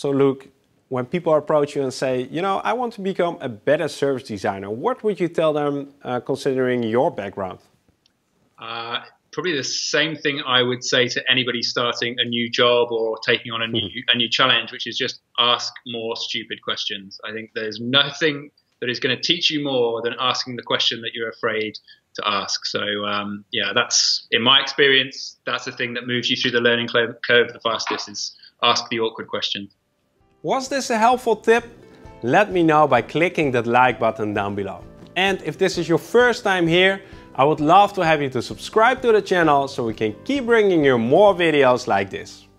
So Luke, when people approach you and say, you know, I want to become a better service designer, what would you tell them considering your background? Probably the same thing I would say to anybody starting a new job or taking on a new challenge, which is just ask more stupid questions. I think there's nothing that is going to teach you more than asking the question that you're afraid to ask. So yeah, that's, in my experience, that's the thing that moves you through the learning curve the fastest, is ask the awkward question. Was this a helpful tip? Let me know by clicking that like button down below. And if this is your first time here, I would love to have you to subscribe to the channel so we can keep bringing you more videos like this.